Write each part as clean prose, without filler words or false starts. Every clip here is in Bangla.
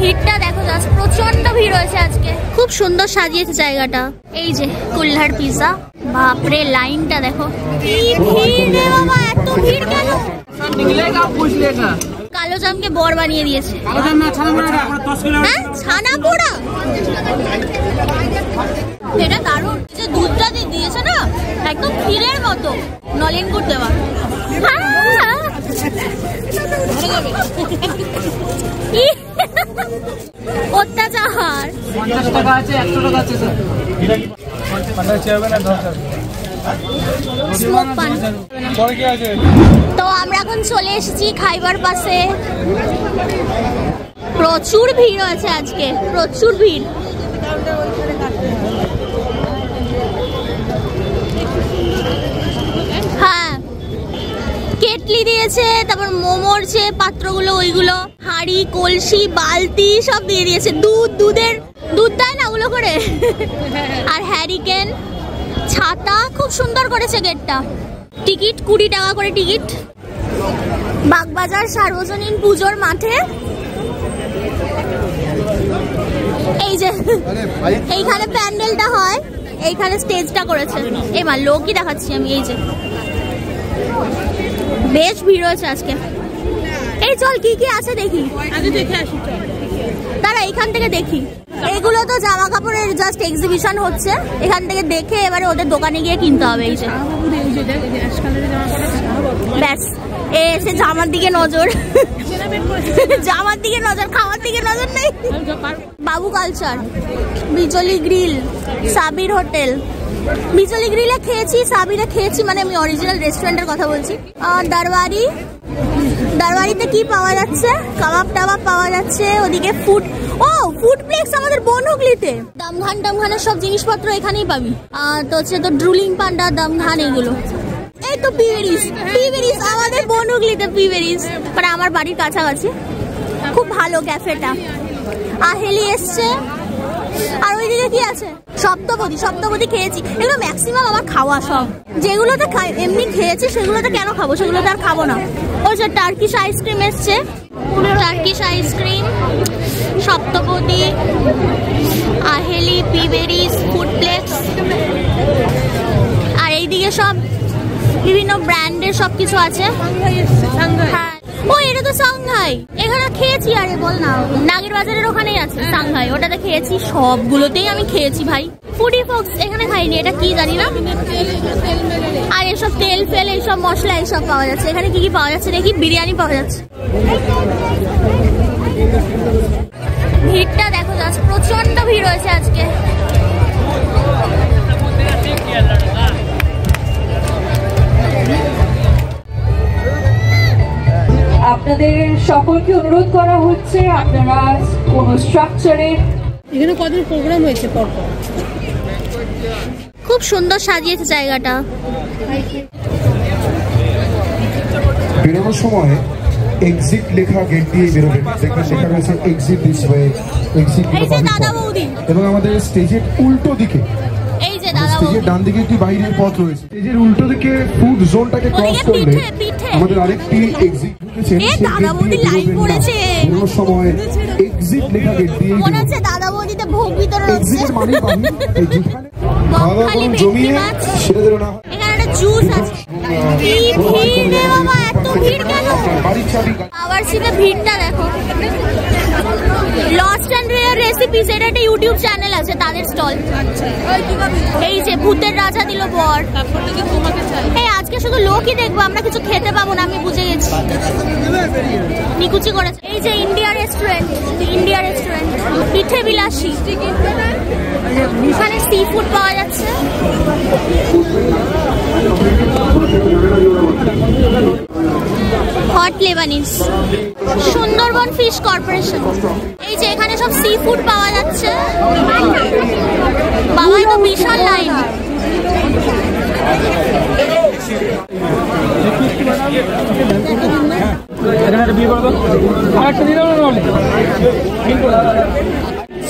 ভিড়টা দেখো জাস্ট প্রচন্ড ভিড় হয়েছে আজকে। খুব সুন্দর সাজিয়েছে জায়গাটা। এই যে কুল্লার পিজা, বাপরে লাইনটা দেখো কি ভিড় রে বাবা, এত ভিড় কেন? নিকলেগা পুছলেগা। কালো জামকে বর বানিয়ে দিয়েছে। কালো জাম না ছানা পোড়া, আমরা 10 কিলো। হ্যাঁ ছানা পোড়া। এটা দারুণ। যে দুধটা দিয়েছে না একদম ক্ষীরের মতো, নলেন গুড় দেওয়া। অত্যাচার। 50 টাকা আছে, 100 টাকা আছে স্যার। 50 হবে না 10 হবে। তো আমরা এখন চলে এসেছি খাইবার পাসে। প্রচুর ভিড় আছে আজকে, প্রচুর ভিড়। হ্যাঁ কেটলি দিয়েছে, তারপর মোমোর যে পাত্রগুলো ওইগুলো, হাঁড়ি কলসি বালতি সব দিয়ে দিয়েছে। দুধ দেয় না ওগুলো করে, আর হ্যারিকেন, ছাতা, খুব সুন্দর করেছে গেটটা। টিকিট 20 টাকা করে টিকিট। বাগবাজার সার্বজনীন পূজোর মাঠে এই যে এইখানে প্যান্ডেলটা হয়, এইখানে স্টেজটা করেছে। এবার লোকই দেখাচ্ছি আমি। এই যে বেশ ভিড় হয়েছে আজকে। এই চল কি কি আছে দেখি, তারা এইখান থেকে দেখি। এগুলো তো জামা কাপড়ের জাস্ট এক্সিবিশন হচ্ছে, এখান থেকে দেখে এবারে ওদের দোকানে গিয়ে কিনতে হবে। এই যে ব্যাস, এসে জামার দিকে নজর, জামার দিকে নজর, খাওয়ার দিকে নজর নেই। বাবু কালচার, বিজলি গ্রিল, সাবির হোটেল। বিজলি গ্রিলে খেয়েছি, সাবিরে খেয়েছি, মানে আমি অরিজিনাল রেস্টুরেন্টের কথা বলছি। দারবারি, দারবারিতে কি পাওয়া যাচ্ছে? কাবাব টাবাব পাওয়া যাচ্ছে। ওদিকে ফুড প্লেক্স আমাদের বনহুগলিতে। দামঘান টামঘানের সব জিনিসপত্র এখানেই পাবি। তো হচ্ছে তো ড্রুলিং পান্ডা, দামঘান, এগুলো। এই তো পিবেরিস আমাদের বনহুগলিতে, পিবেরিস মানে আমার বাড়ির কাছাকাছি। খুব ভালো ক্যাফেটা। আহেলি এসছে। আর ওইদিকে কি আছে? সপ্তপদী খেয়েছি। এগুলো ম্যাক্সিমাম আমার খাওয়া। সব যেগুলোতে এমনি খেয়েছি সেগুলোতে কেন খাবো, সেগুলোতে আর খাবো না। ওই যে টার্কিশ আইসক্রিম এসছে, টার্কিশ আইসক্রিম, সপ্তপদী, আহেলি, পিবেরিস, ফুড প্লেক্স। আর এইদিকে সব বিভিন্ন ব্র্যান্ডের সব কিছু আছে। ও এটা তো সাংহাই, এখানে খেয়েছি। আরে বল না, নাগের বাজারের ওখানেই আছে সাংহাই, ওটাতে খেয়েছি। সবগুলোতেই আমি খেয়েছি ভাই। ফুডি ফক্স এখানে খাইনি, এটা কি জানি না। আর এসব তেল ফেল, এইসব মশলা, এইসব পাওয়া যাচ্ছে। এখানে কি কি পাওয়া যাচ্ছে দেখি? বিরিয়ানি পাওয়া যাচ্ছে। ভিড়টা দেখো জাস্ট প্রচন্ড ভিড় হয়েছে আজকে। আপনাদের সকলকে অনুরোধ করা হচ্ছে, আপনারা কোন স্ট্রাকচারে। এখানে কতদিন প্রোগ্রাম হয়েছে পরপর, খুব সুন্দর সাজিয়েছে জায়গাটা। বেরোনোর সময় এক্সিট লেখা গেট দিয়ে বেরোবেন, যেখানে লেখা রয়েছে এক্সিট দিস ওয়ে, এক্সিট। এবং আমাদের স্টেজের উল্টো দিকে, এই যে দাদা বৌদি, ডান দিকে একটি বাইরের পথ রয়েছে। স্টেজের উল্টো দিকে ফুড জোনটাকে ক্রস করলে আমাদের আরেকটি এক্সিট রয়েছে। এই দাদা বৌদি লাইন পড়েছে। বেরোনোর সময় এক্সিট লেখা গেট দিয়ে মনে হচ্ছে দাদা বৌদিতে ভোগ বিতরণ হচ্ছে। খালি জমিয়ে সেটা যেন না হয়। জুস আছে। ভিড়টা দেখো, লস্ট অ্যান্ড রেয়ার রেসিপিস, এটা একটা ইউটিউব চ্যানেল আছে তাদের স্টল। এই যে ভূতের রাজা দিলীপ ওয়ার্ড। এই আজকে শুধু লোকই দেখবো, আমরা কিছু খেতে পাবো না, আমি বুঝে গেছি। নিকুচি করেছে। এই যে ইন্ডিয়া রেস্টুরেন্ট, পিঠে বিলাসী, ওখানে সি ফুড পাওয়া যাচ্ছে। Hot Lebanese, Sundarban fish corporation. এই যে এখানে সব সি ফুড পাওয়া যাচ্ছে। বাবা তো বিশাল লাইন।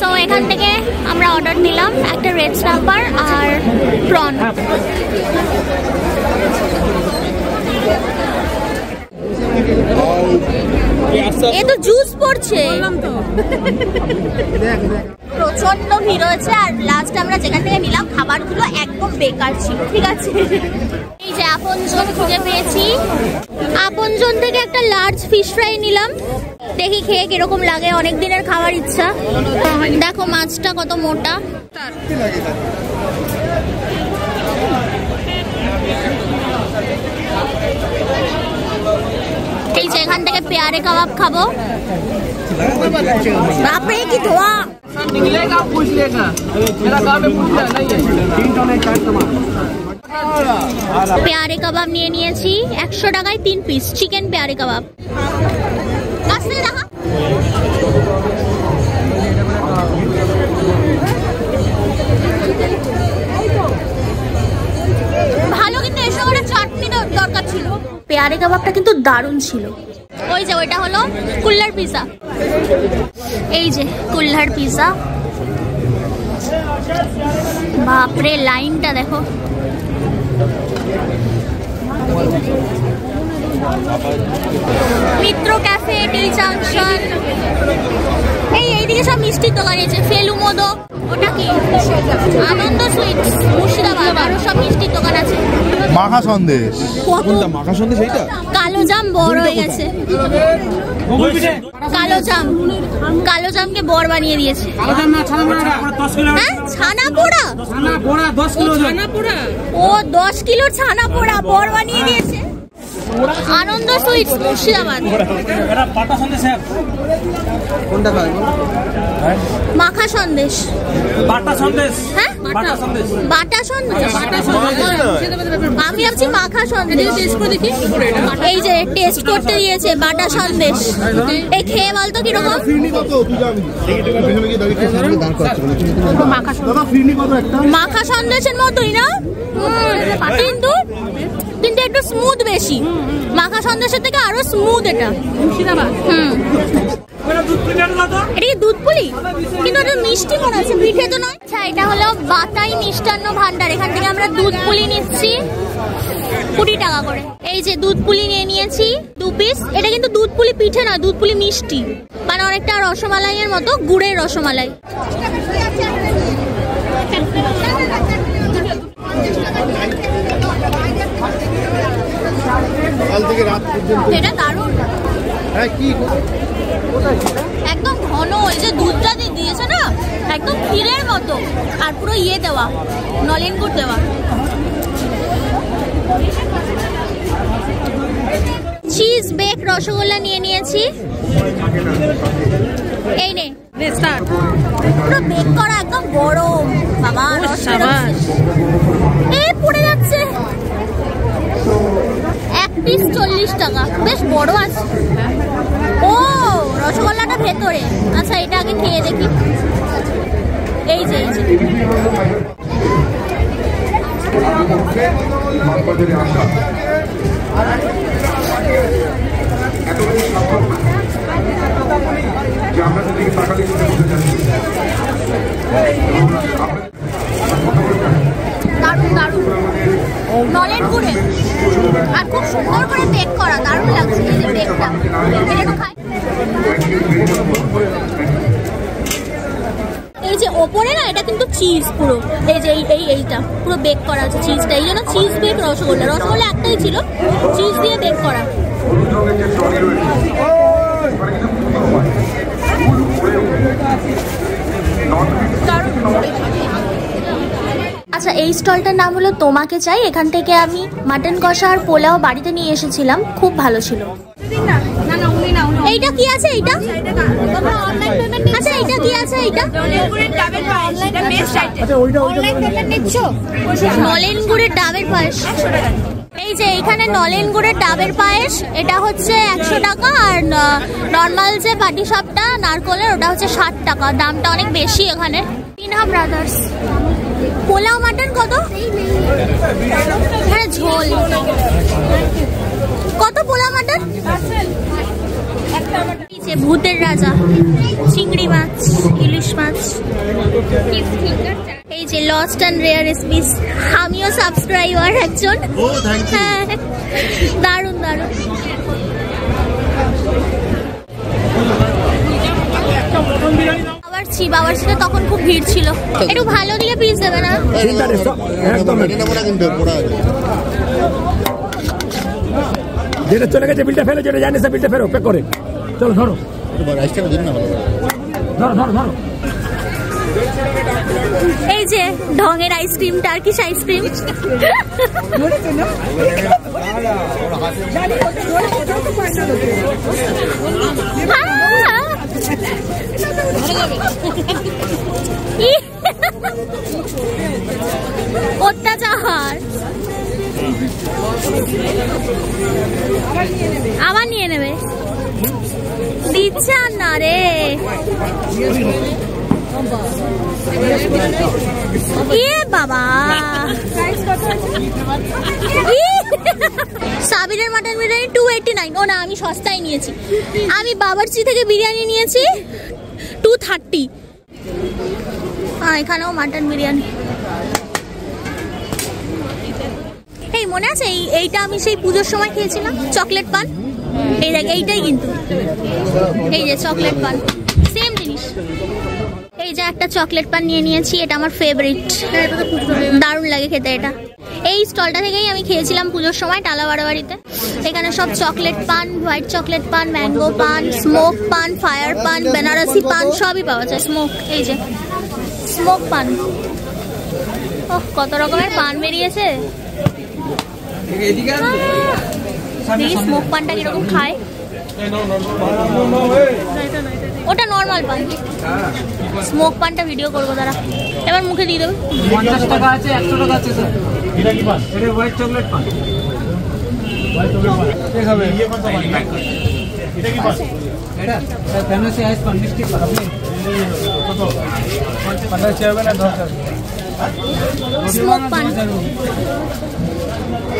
সো এখান থেকে আমরা অর্ডার নিলাম একটা রেড স্নাপার আর প্রন। এ তো জুস পড়ছে প্রচন্ড ভিড় হয়েছে। আর লাস্ট আমরা যেখান থেকে নিলাম খাবারগুলো একদম বেকার ছিল। ঠিক আছে, এই যে আপনজন খুঁজে পেয়েছি। আপনজন থেকে একটা লার্জ ফিশ ফ্রাই নিলাম, দেখি খেয়ে কিরকম লাগে। অনেক দিনের খাওয়ার ইচ্ছা। দেখো মাছটা কত মোটা। এই যে এখান থেকে পেয়ারে কাবাব খাবো। বাপরে কি ধোয়া! পেয়ারে কাবাব নিয়ে নিয়েছি 100 টাকায় 3 পিস চিকেন পেয়ারে কাবাব। ভালো, কিন্তু এসব একটা চাটনি দরকার ছিল। পেয়ারে কাবাবটা কিন্তু দারুণ ছিল। ওই যে ওইটা হলো কুল্লার পিজা। এই যে কুল্লার পিজা, বাপরে লাইনটা দেখো। মিত্রা ক্যাফে, টি জাংশন, এইদিকে সব মিষ্টি দোকান আছে। ফেলু মোদক, ওটা কি আনন্দ সুইটস, মুর্শিদাবাদ, আরো সব মিষ্টি দোকান আছে। মাখা সন্দেশ, কোনটা মাখা সন্দেশ? এইটা কালো জাম বড় হয়ে গেছে। কালো জাম, কালো জামকে বড় বানিয়ে দিয়েছে। কালো জাম না ছানা পোড়া? 10 কিলো ছানা পোড়া, ছানা পোড়া 10 কিলো ছানা পোড়া, ও 10 কিলো ছানা পোড়া বড় বানিয়ে দিয়েছে। আনন্দ সুইটস মুর্শিদাবাদ। এটা পাটা সন্দেশ, কোনটা খাবো? মাখা সন্দেশ, পাটা সন্দেশ। হ্যাঁ পাটা সন্দেশ, পাটা সন্দেশ, পাটা সন্দেশ। আমি ভাবছি মাখা সন্দেশ। টেস্ট করে দেখি। এই যে টেস্ট করতে দিয়েছে পাটা সন্দেশ। এই খেয়ে বল তো কি রকম? মাখা সন্দেশের মতোই না, কিন্তু একটু স্মুথ বেশি। মাখা সন্দেশের থেকে আরো স্মুথ এটা। দুধ পুলি, কিন্তু এটা মিষ্টি মনে হচ্ছে, পিঠে তো নয়। আচ্ছা, এটা হলো বাতাই মিষ্টান্ন ভান্ডার। এখান থেকে আমরা দুধ পুলি নিচ্ছি 20 টাকা করে। এই যে দুধ পুলি নিয়ে নিয়েছি 2 পিস। এটা কিন্তু দুধ পুলি পিঠে নয়, দুধ পুলি মিষ্টি, মানে অনেকটা রসমালাই এর মতো, গুড়ের রসমালাই। এটা দারুণ, একদম ঘন। এই যে দুধটা দিয়েছে না, একদম ক্ষীরের মতো, আর পুরো ইয়ে দেওয়া, নলেন গুড় দেওয়া। চিজ বেক রসগোল্লা নিয়ে নিয়েছি। এই নে, পুরো বেক করা, একদম গরম। বাবা এ পড়ে যাচ্ছে। 1 পিস 40 টাকা, বেশ বড় আছে। ও রসগোল্লাটা ভেতরে। আচ্ছা এটা আগে খেয়ে দেখি। এই যে দারুণ দারুণ নলেন গুড়ে, আর খুব সুন্দর করে বেক করা, দারুণ লাগছে। এই যে বেকটা খাই। এই যে ওপরে না, এটা কিন্তু চিজ পুরো। এই যে এইটা পুরো বেক করা আছে চিজটা। এই জন্য চিজ বেক রসগোল্লা। রসগোল্লা একটাই ছিল, চিজ দিয়ে বেক করা। আচ্ছা, এই স্টলটার নাম হলো তোমাকে চাই। এখান থেকে আমি মাটন কষা আর পোলাও বাড়িতে নিয়ে এসেছিলাম, খুব ভালো ছিল। এইটা কি আছে? এইটা আচ্ছা, এইটা কি আছে? এইটা নলেন গুড়ের ডাবের পায়েস। এই যে এখানে নলেন গুড়ের ডাবের পায়েস, এটা হচ্ছে 100 টাকা। আর নর্মাল যে পাটিসাপটা নারকলের, ওটা হচ্ছে 60 টাকা। দামটা অনেক বেশি এখানে। পিনহা ব্রাদার্স। পোলাও মাটন কত? হ্যাঁ ঝোল কত? পোলাও মাটন ভূতের রাজা, চিংড়ি মাছ, ইলিশ মাছ। এই যে লস্ট অ্যান্ড রেয়ার রেসিপিস, আমিও সাবস্ক্রাইবার একজন। দারুণ দারুণ। অত্যাচার আবার নিয়ে নেবে দিচ্ছে না রে বাবা সাবিরের মাটন বিরিয়ানি 289। ও না, আমি সস্তায় নিয়েছি, আমি বাবরচি থেকে বিরিয়ানি নিয়েছি 230। এখানেও মাটন বিরিয়ানি। এই মনে আছে এইটা আমি সেই পুজোর সময় খেয়েছিলাম, চকলেট পান। এই দেখ এইটাই কিন্তু, এই যে চকলেট পান, সেম জিনিস। এই যে একটা চকলেট পান নিয়ে নিয়েছি, এটা আমার ফেভারিট, দারুণ লাগে খেতে। এটা এই স্টলটা থেকেই আমি খেয়েছিলাম পুজোর সময় টালা বাড়াবাড়িতে। এখানে সব চকলেট পান, হোয়াইট চকলেট পান, ম্যাঙ্গো পান, স্মোক পান, ফায়ার পান, বেনারসি পান সবই পাওয়া যায়। স্মোক, এই যে স্মোক পান, ওহ কত রকমের পান বেরিয়েছে। দেখি স্মোক পানটা কিরকম খায়। ওটা নর্মাল পান, স্মোক পানটা ভিডিও করবো তারা এবার মুখে দিয়ে দেবে। 50 টাকা আছে, 100 টাকা আছে স্যার। এটা কি পান? এটা হোয়াইট চকলেট পান। হোয়াইট চকলেট পান ঠিক হবে। এই কত পান? এটা কি পান? এটা স্যার ফেমাস আইস পান, মিষ্টি পান। আপনি কত 50 হবে না 10 হবে? স্মোক পান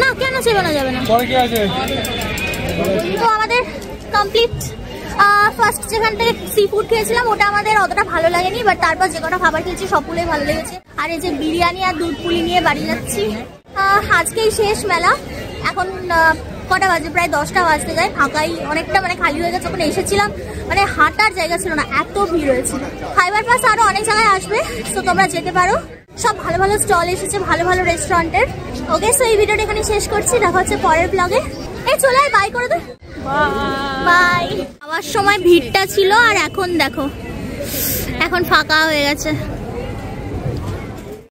না কেন সে বানা যাবে না, পরে কি আছে তো আমাদের কমপ্লিট। ফার্স্ট যেখান থেকে সি ফুড খেয়েছিলাম ওটা আমাদের অতটা ভালো লাগেনি, বাট তারপর যে কটা খাবার খেয়েছি সবগুলোই ভালো লেগেছে। আর এই যে বিরিয়ানি আর দুধ পুলি নিয়ে বাড়ি যাচ্ছি। আজকেই শেষ মেলা, এখন কটা বাজে? প্রায় 10টা বাজতে যায়। ফাঁকাই অনেকটা, মানে খালি হয়ে গেছে। যখন এসেছিলাম মানে হাঁটার জায়গা ছিল না, এত ভিড় হয়েছিল। খাইবার পাস আরও অনেক জায়গায় আসবে, তো তোমরা যেতে পারো। সব ভালো ভালো স্টল এসেছে, ভালো ভালো রেস্টুরেন্টের। ওকে, সো এই ভিডিওটা এখানে শেষ করছি, দেখা হচ্ছে পরের ব্লগে। এই চলে আয়, বাই করে দে। বাই। আবার সময় ভিড়টা ছিল, আর এখন দেখো এখন ফাঁকা হয়ে গেছে।